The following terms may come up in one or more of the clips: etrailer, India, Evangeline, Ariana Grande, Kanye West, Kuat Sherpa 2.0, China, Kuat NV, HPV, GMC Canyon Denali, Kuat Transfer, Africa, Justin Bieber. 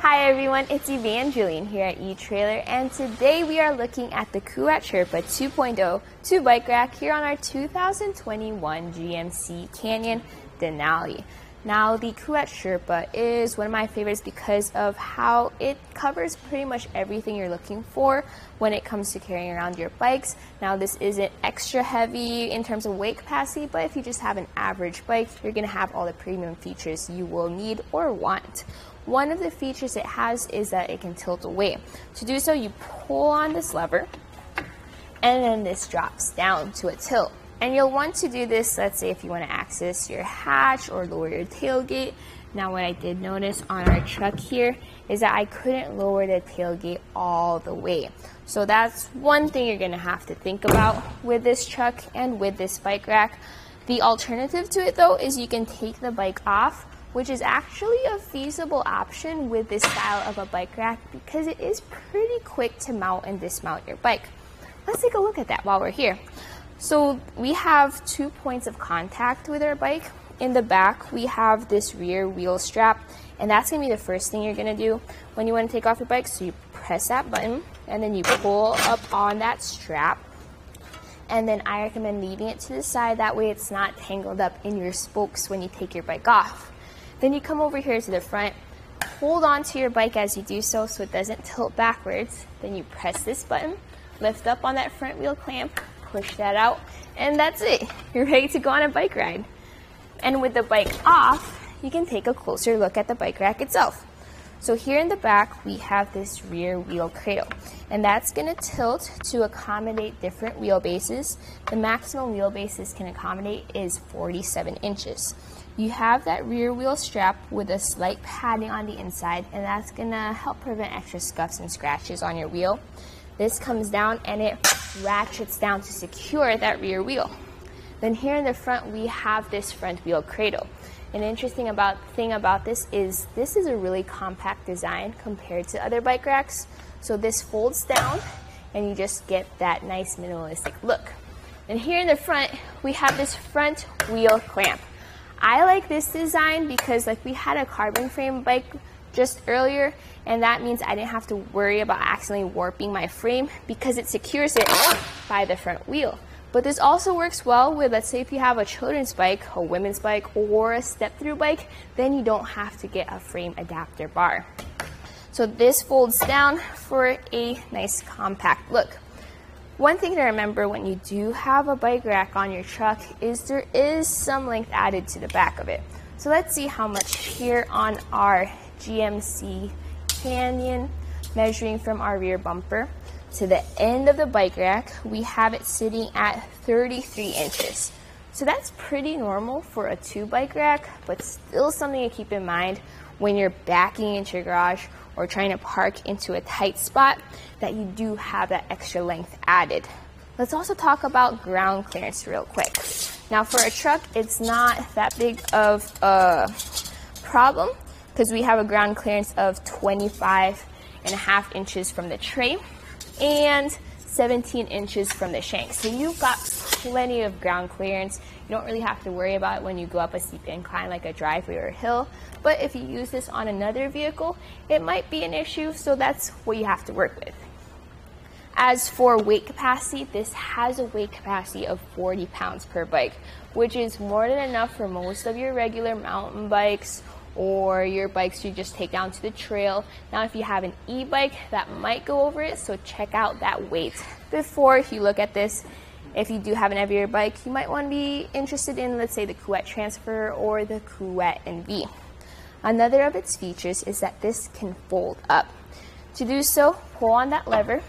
Hi everyone, it's Evangeline here at eTrailer, and today we are looking at the Kuat Sherpa 2.0 2-bike rack here on our 2021 GMC Canyon Denali. Now, the Kuat Sherpa is one of my favorites because of how it covers pretty much everything you're looking for when it comes to carrying around your bikes. Now, this isn't extra heavy in terms of weight capacity, but if you just have an average bike, you're going to have all the premium features you will need or want. One of the features it has is that it can tilt away. To do so, you pull on this lever, and then this drops down to a tilt. And you'll want to do this, let's say if you want to access your hatch or lower your tailgate. Now, what I did notice on our truck here is that I couldn't lower the tailgate all the way. So that's one thing you're going to have to think about with this truck and with this bike rack. The alternative to it, though, is you can take the bike off, which is actually a feasible option with this style of a bike rack because it is pretty quick to mount and dismount your bike. Let's take a look at that while we're here. So we have 2 points of contact with our bike. In the back, we have this rear wheel strap, and that's going to be the first thing you're going to do when you want to take off your bike. So you press that button, and then you pull up on that strap. And then I recommend leaving it to the side. That way it's not tangled up in your spokes when you take your bike off. Then you come over here to the front, hold on to your bike as you do so, so it doesn't tilt backwards. Then you press this button, lift up on that front wheel clamp, push that out, and that's it. You're ready to go on a bike ride. And with the bike off, you can take a closer look at the bike rack itself. So here in the back, we have this rear wheel cradle, and that's going to tilt to accommodate different wheelbases. The maximum wheelbase this can accommodate is 47 inches. You have that rear wheel strap with a slight padding on the inside, and that's going to help prevent extra scuffs and scratches on your wheel. This comes down and it ratchets down to secure that rear wheel. Then here in the front, we have this front wheel cradle. An interesting thing about this is a really compact design compared to other bike racks. So this folds down and you just get that nice minimalistic look. And here in the front, we have this front wheel clamp. I like this design because we had a carbon frame bike just earlier, and that means I didn't have to worry about accidentally warping my frame because it secures it by the front wheel. But this also works well with, let's say if you have a children's bike, a women's bike, or a step-through bike, then you don't have to get a frame adapter bar. So this folds down for a nice compact look. One thing to remember when you do have a bike rack on your truck is there is some length added to the back of it. So let's see how much here on our GMC Canyon, measuring from our rear bumper to the end of the bike rack, we have it sitting at 33 inches. So that's pretty normal for a 2-bike rack, but still something to keep in mind when you're backing into your garage or trying to park into a tight spot, that you do have that extra length added. Let's also talk about ground clearance real quick. Now for a truck, it's not that big of a problem because we have a ground clearance of 25.5 inches from the tray and 17 inches from the shank. So you've got plenty of ground clearance. You don't really have to worry about it when you go up a steep incline like a driveway or a hill. But if you use this on another vehicle, it might be an issue, so that's what you have to work with. As for weight capacity, this has a weight capacity of 40 pounds per bike, which is more than enough for most of your regular mountain bikes or your bikes you just take down to the trail. Now if you have an e-bike, that might go over it, so check out that weight before if you look at this. If you do have an heavier bike, you might want to be interested in, let's say, the Kuat Transfer or the Kuat NV. Another of its features is that this can fold up. To do so, pull on that lever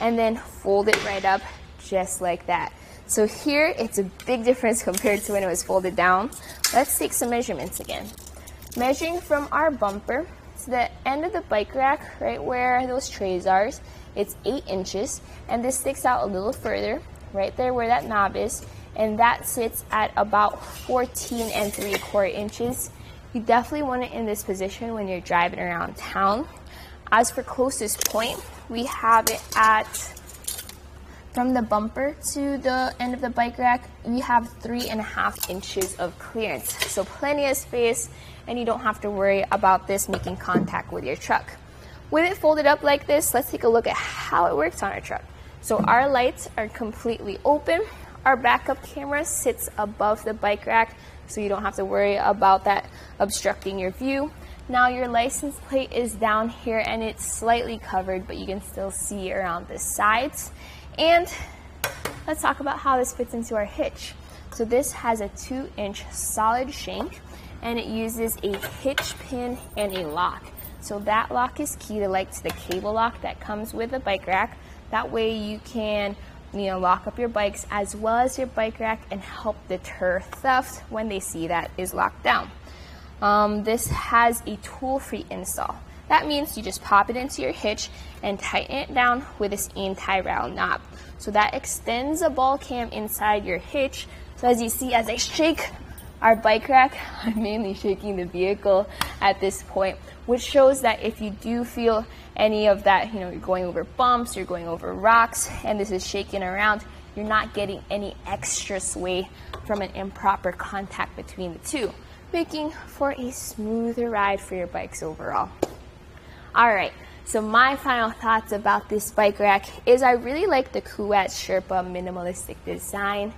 and then fold it right up just like that. So here, it's a big difference compared to when it was folded down. Let's take some measurements again. Measuring from our bumper to the end of the bike rack, right where those trays are, it's 8 inches, and this sticks out a little further, right there where that knob is, and that sits at about 14.75 inches. You definitely want it in this position when you're driving around town. As for closest point, we have it at From the bumper to the end of the bike rack, we have 3.5 inches of clearance. So plenty of space, and you don't have to worry about this making contact with your truck. With it folded up like this, let's take a look at how it works on our truck. So our lights are completely open. Our backup camera sits above the bike rack, so you don't have to worry about that obstructing your view. Now your license plate is down here and it's slightly covered, but you can still see around the sides. And let's talk about how this fits into our hitch. So this has a 2-inch solid shank, and it uses a hitch pin and a lock. So that lock is key to the cable lock that comes with the bike rack. That way you can lock up your bikes as well as your bike rack and help deter theft when they see that is locked down. This has a tool-free install. That means you just pop it into your hitch and tighten it down with this anti-round knob. So that extends the ball cam inside your hitch. So as you see, as I shake our bike rack, I'm mainly shaking the vehicle at this point, which shows that if you do feel any of that, you're going over bumps, you're going over rocks, and this is shaking around, you're not getting any extra sway from an improper contact between the two, making for a smoother ride for your bikes overall. All right, so my final thoughts about this bike rack is I really like the Kuat Sherpa minimalistic design.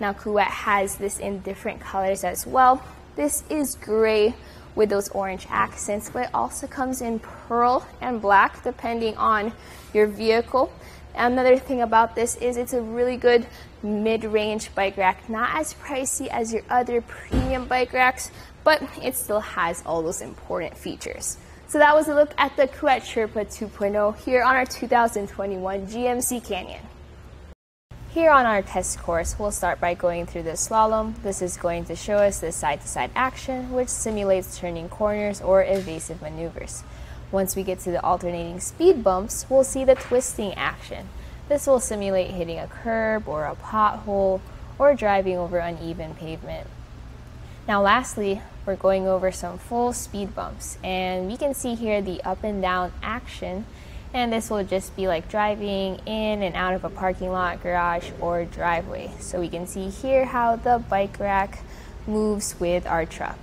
Now Kuat has this in different colors as well. This is gray with those orange accents, but it also comes in pearl and black depending on your vehicle. Another thing about this is it's a really good mid-range bike rack, not as pricey as your other premium bike racks, but it still has all those important features. So that was a look at the Kuat Sherpa 2.0 here on our 2021 GMC Canyon. Here on our test course, we'll start by going through the slalom. This is going to show us the side-to-side action, which simulates turning corners or evasive maneuvers. Once we get to the alternating speed bumps, we'll see the twisting action. This will simulate hitting a curb or a pothole or driving over uneven pavement. Now lastly, we're going over some full speed bumps, and we can see here the up and down action, and this will just be like driving in and out of a parking lot, garage, or driveway. So we can see here how the bike rack moves with our truck.